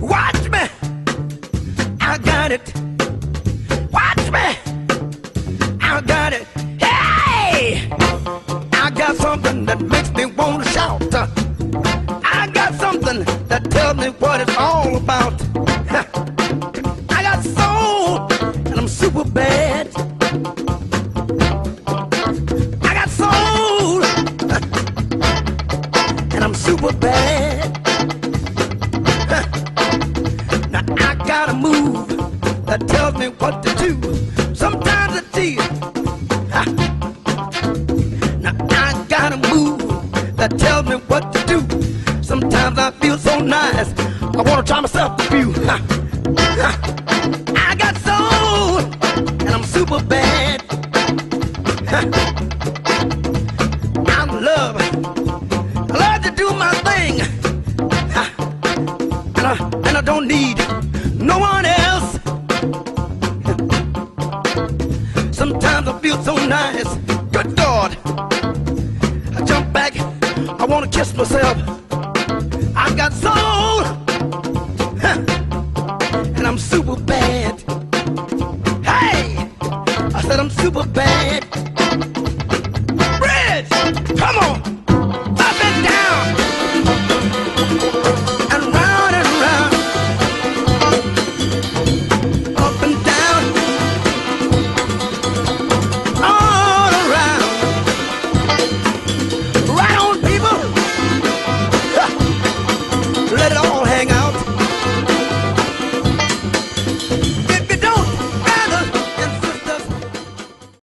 watch me, I got it. Watch me, I got it. Hey, I got something that makes me wanna shout. I got something that tells me what it's all about. I got soul and I'm super bad. I got soul and I'm super bad. Gotta move that tells me what to do. Sometimes I feel now I gotta move that tells me what to do. Sometimes I feel so nice I wanna try myself with you. I got soul and I'm super bad. I love to do my thing, and I don't need no one else. Sometimes I feel so nice. Good God, I jump back, I wanna kiss myself. I got soul, and I'm super bad. Hey, I said I'm super bad. Bridge, come on.